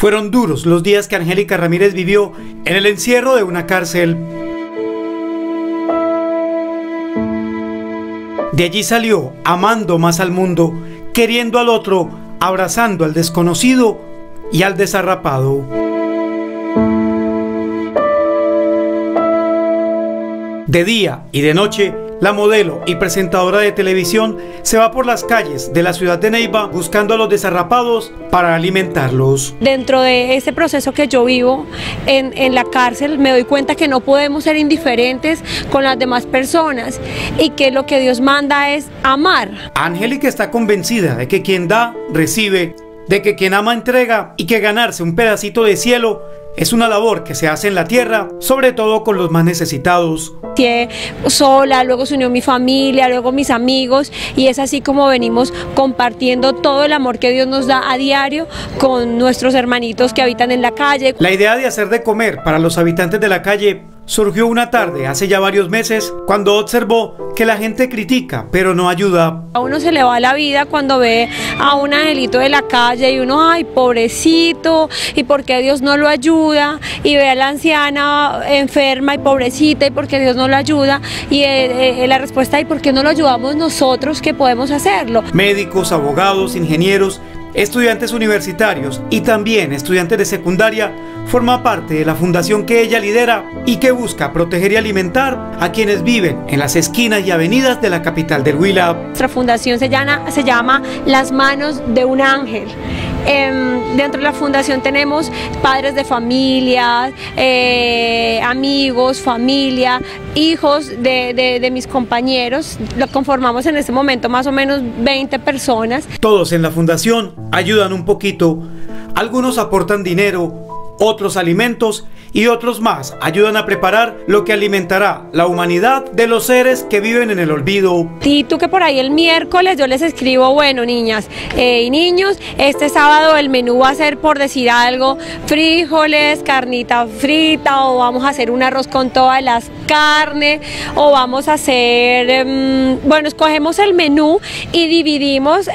Fueron duros los días que Angélica Ramírez vivió en el encierro de una cárcel. De allí salió amando más al mundo, queriendo al otro, abrazando al desconocido y al desarrapado. De día y de noche, la modelo y presentadora de televisión se va por las calles de la ciudad de Neiva buscando a los desarrapados para alimentarlos. Dentro de este proceso que yo vivo en la cárcel, me doy cuenta que no podemos ser indiferentes con las demás personas y que lo que Dios manda es amar. Angélica está convencida de que quien da, recibe, de que quien ama, entrega, y que ganarse un pedacito de cielo es una labor que se hace en la tierra, sobre todo con los más necesitados. Sola, luego se unió mi familia, luego mis amigos, y es así como venimos compartiendo todo el amor que Dios nos da a diario con nuestros hermanitos que habitan en la calle. La idea de hacer de comer para los habitantes de la calle surgió una tarde hace ya varios meses, cuando observó que la gente critica pero no ayuda. A uno se le va la vida cuando ve a un angelito de la calle y uno, ay, pobrecito, y por qué Dios no lo ayuda, y ve a la anciana enferma y pobrecita, y por qué Dios no lo ayuda, y la respuesta es, ¿por qué no lo ayudamos nosotros que podemos hacerlo? Médicos, abogados, ingenieros, estudiantes universitarios y también estudiantes de secundaria forma parte de la fundación que ella lidera y que busca proteger y alimentar a quienes viven en las esquinas y avenidas de la capital del Huila. Nuestra fundación se llama Las Manos de un Ángel. Dentro de la fundación tenemos padres de familia, amigos, familia, hijos de mis compañeros. Lo conformamos en este momento más o menos 20 personas. Todos en la fundación ayudan un poquito. Algunos aportan dinero, otros alimentos y otros más ayudan a preparar lo que alimentará la humanidad de los seres que viven en el olvido. Y tú que por ahí el miércoles yo les escribo, bueno, niñas y niños, este sábado el menú va a ser, por decir algo, frijoles, carnita frita, o vamos a hacer un arroz con todas las carnes, o vamos a hacer, bueno, escogemos el menú y dividimos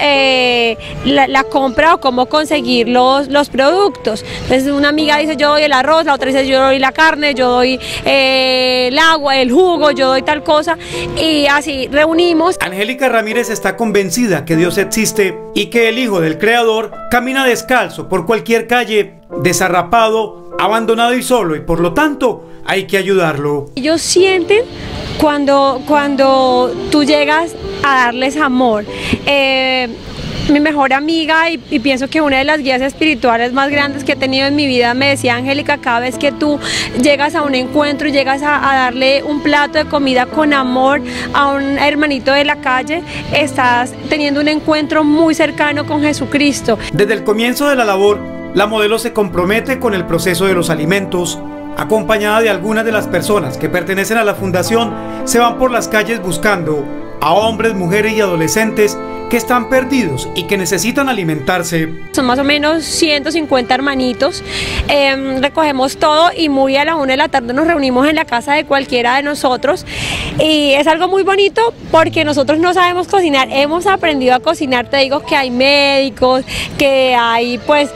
la compra o cómo conseguir los productos. Entonces una amiga dice, yo doy el arroz, la otra dice, yo doy la carne, yo doy el agua, el jugo, yo doy tal cosa, y así reunimos. Angélica Ramírez está convencida que Dios existe y que el Hijo del Creador camina descalzo por cualquier calle, desarrapado, abandonado y solo, y por lo tanto hay que ayudarlo. Ellos sienten cuando tú llegas a darles amor. Mi mejor amiga y pienso que una de las guías espirituales más grandes que he tenido en mi vida me decía, Angélica, cada vez que tú llegas a un encuentro y llegas a darle un plato de comida con amor a un hermanito de la calle, estás teniendo un encuentro muy cercano con Jesucristo. Desde el comienzo de la labor, la modelo se compromete con el proceso de los alimentos. Acompañada de algunas de las personas que pertenecen a la fundación, se van por las calles buscando a hombres, mujeres y adolescentes que están perdidos y que necesitan alimentarse. Son más o menos 150 hermanitos, recogemos todo y muy a la 1 de la tarde nos reunimos en la casa de cualquiera de nosotros, y es algo muy bonito porque nosotros no sabemos cocinar, hemos aprendido a cocinar. Te digo que hay médicos, que hay pues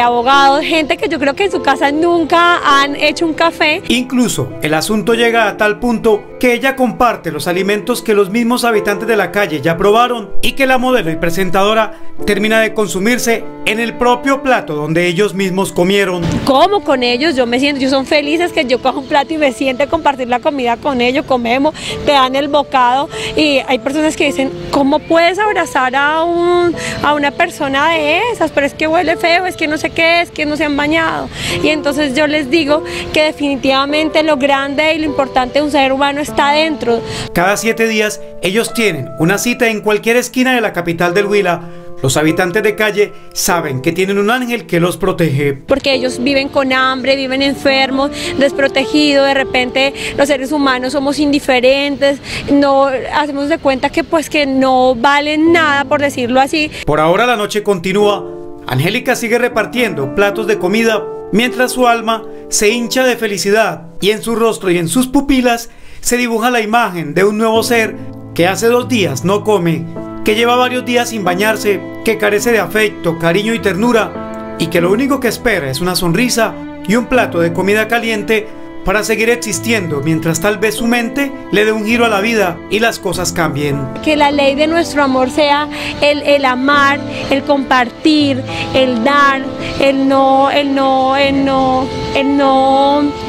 abogados, gente que yo creo que en su casa nunca han hecho un café. Incluso el asunto llega a tal punto que ella comparte los alimentos que los mismos habitantes de la calle ya probaron y que la modelo y presentadora termina de consumirse en el propio plato donde ellos mismos comieron. Como con ellos, ellos son felices que yo cojo un plato y me siente compartir la comida con ellos, comemos, te dan el bocado, y hay personas que dicen, ¿cómo puedes abrazar a una persona de esas? Pero es que huele feo, es que no sé qué, es que no se han bañado. Y entonces yo les digo que definitivamente lo grande y lo importante de un ser humano está dentro. Cada 7 días ellos tienen una cita en cualquier esquina de la capital del Huila. Los habitantes de calle saben que tienen un ángel que los protege. Porque ellos viven con hambre, viven enfermos, desprotegidos. De repente los seres humanos somos indiferentes, no hacemos de cuenta que pues que no valen nada, por decirlo así. Por ahora la noche continúa. Angélica sigue repartiendo platos de comida mientras su alma se hincha de felicidad y en su rostro y en sus pupilas se dibuja la imagen de un nuevo ser que hace 2 días no come, que lleva varios días sin bañarse, que carece de afecto, cariño y ternura, y que lo único que espera es una sonrisa y un plato de comida caliente para seguir existiendo mientras tal vez su mente le dé un giro a la vida y las cosas cambien. Que la ley de nuestro amor sea el amar, el compartir, el dar, el no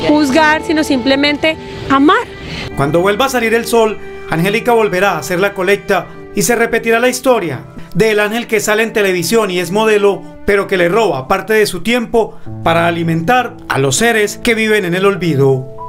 juzgar, sino simplemente amar. Cuando vuelva a salir el sol, Angélica volverá a hacer la colecta y se repetirá la historia del ángel que sale en televisión y es modelo, pero que le roba parte de su tiempo para alimentar a los seres que viven en el olvido.